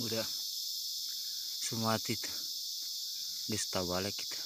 Udah semua itu distabalek kita.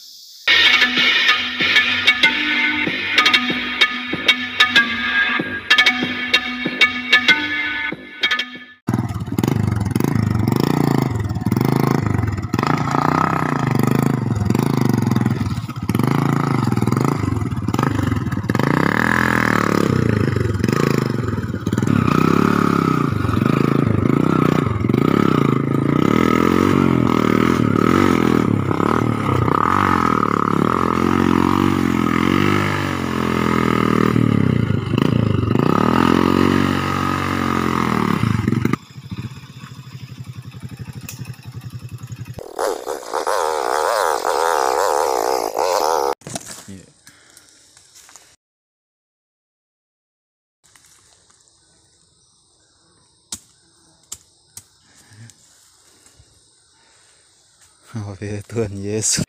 Oh, ya Tuhan Yesus.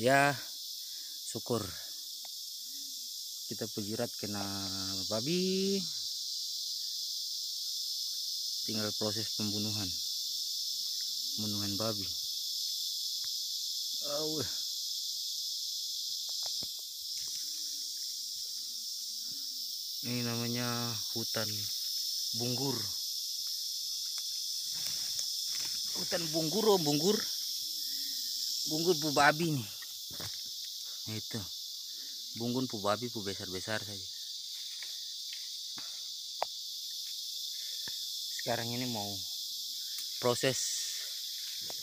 Ya, syukur kita pejirat kena babi, tinggal proses pembunuhan babi. Oh. Ini namanya hutan bunggur, oh, bunggur bu babi nih. Itu bunggun pubabi pu besar-besar saja. Sekarang ini mau proses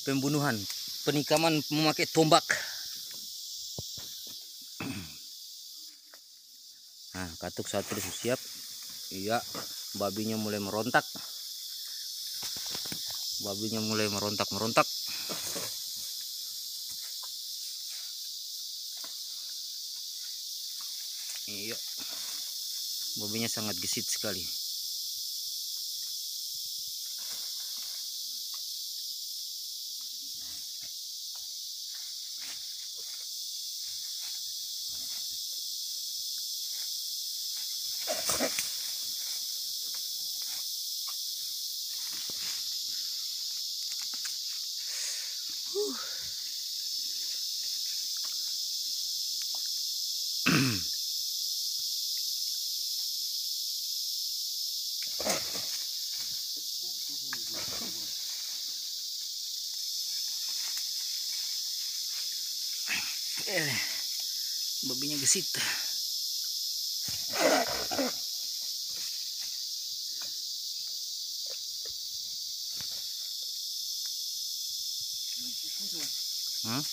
pembunuhan, penikaman memakai tombak. Nah, katuk satu sudah siap. Iya, babinya mulai merontak. Babinya mulai merontak. Iya, babinya sangat gesit sekali. Babinya gesit. Hah?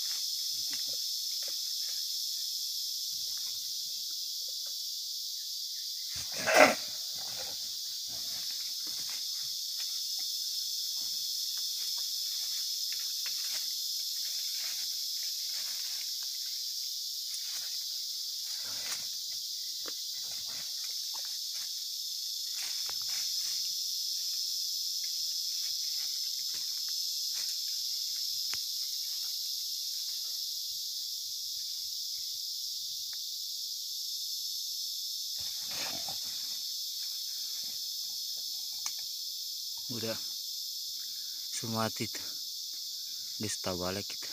udah sumati itu distabalik kita.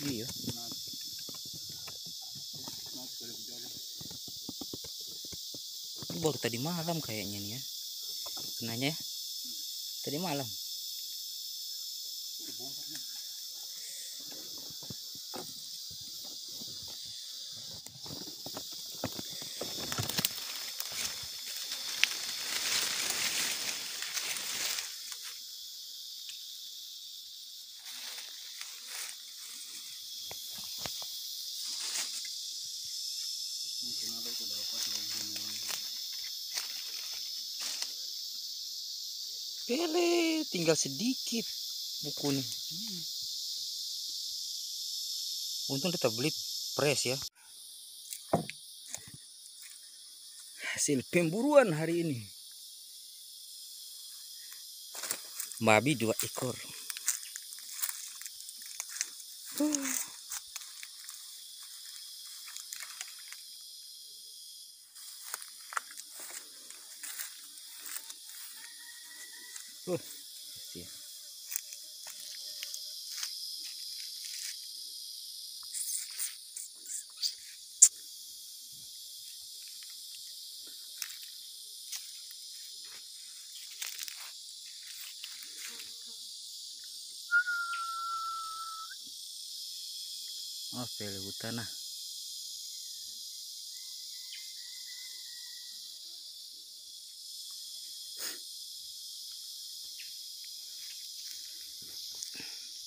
Iya. Baru tadi malam kayaknya nih ya. Kenanya ya? Tadi malam. Pele, tinggal sedikit bukunya. Untung kita beli press ya. Hasil pemburuan hari ini. Babi 2 ekor. Pele hutan.